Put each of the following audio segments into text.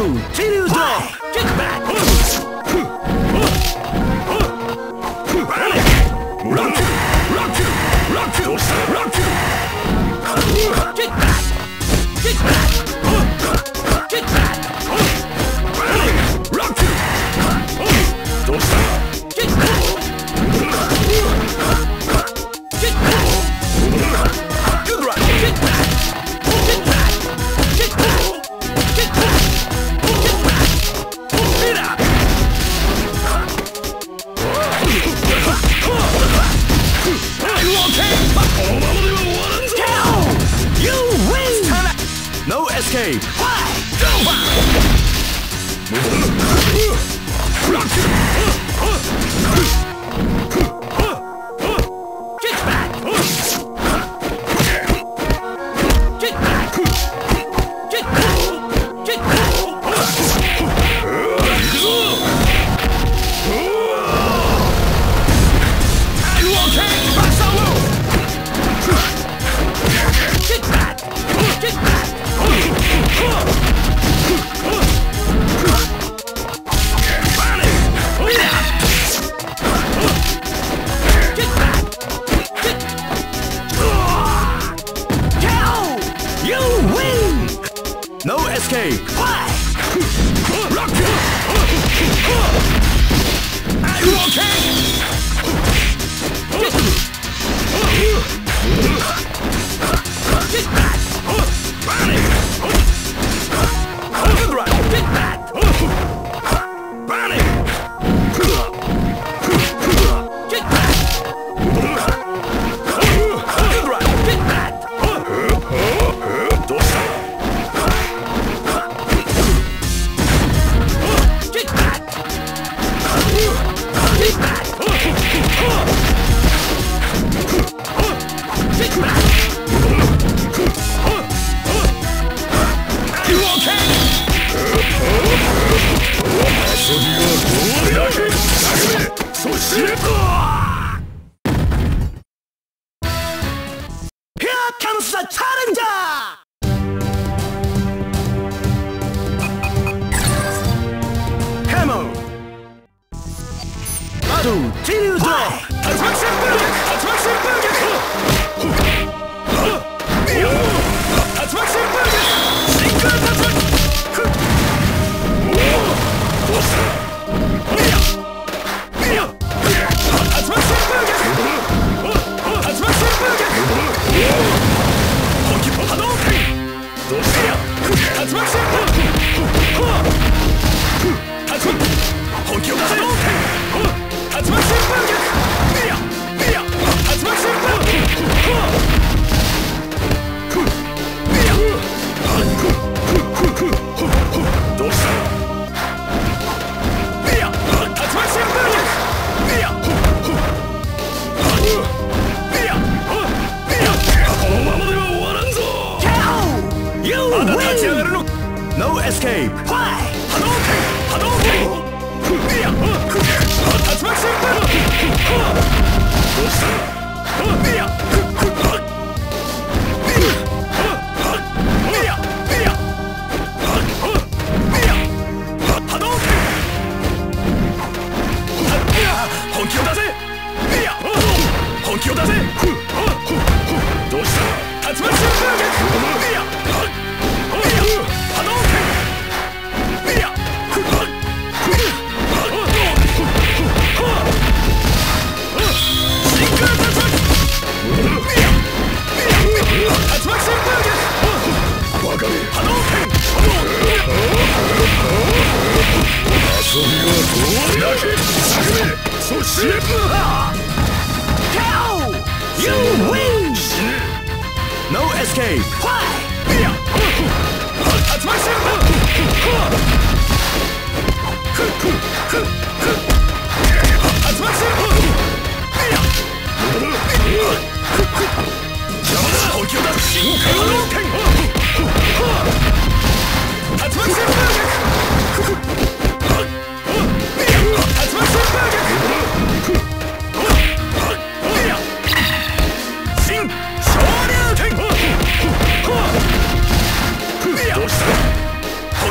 Kiryu-do! Kick back! Roku! Kick back! Kick back! Kick back! Roku! Kick back! Escape!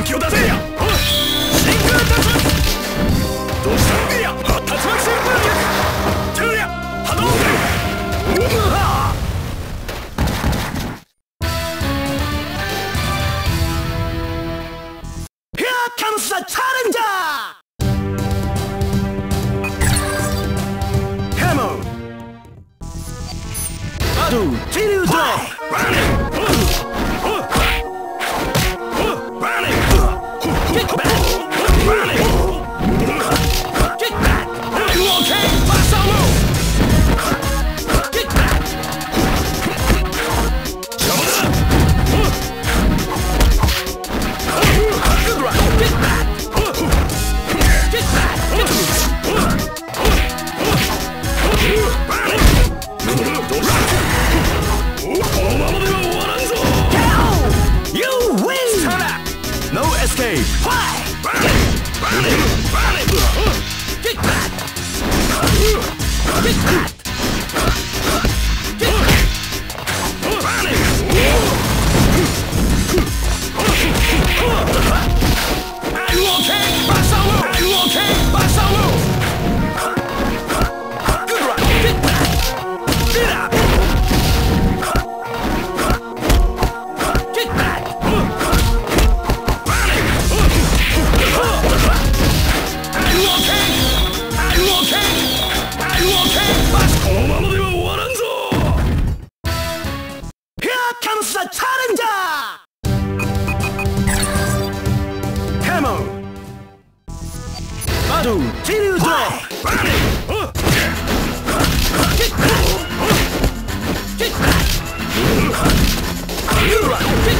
Kyo da se ya! Look!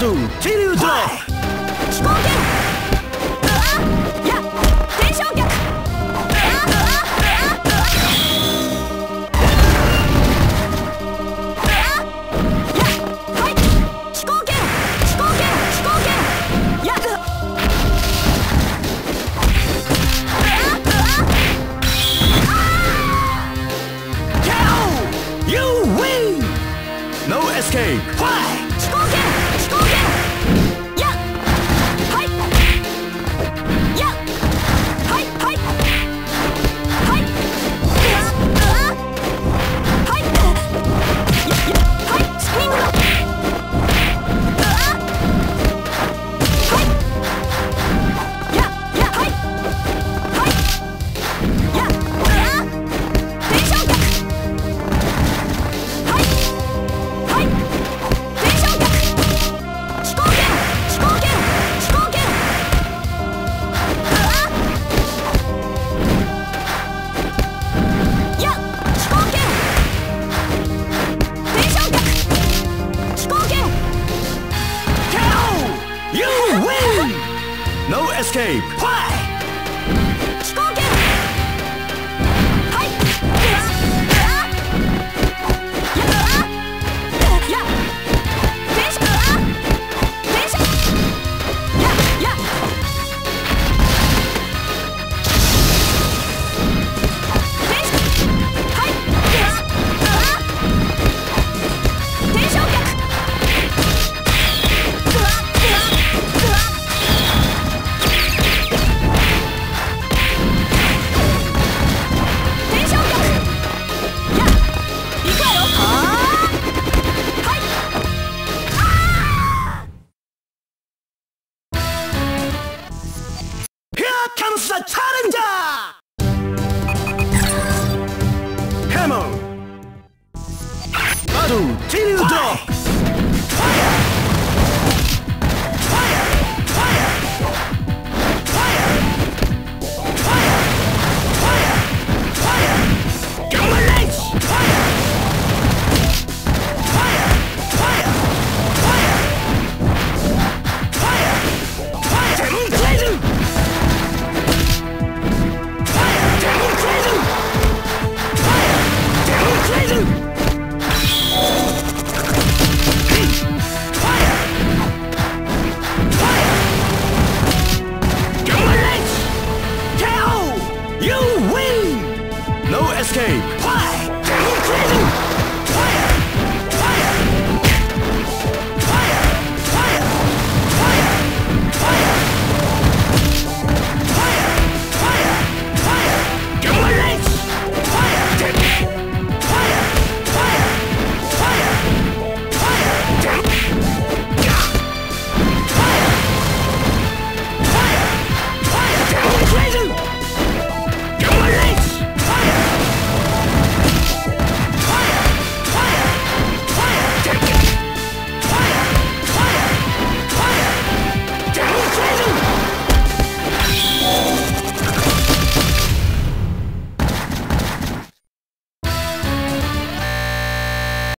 Hammer! Battle! Kiryu Draw!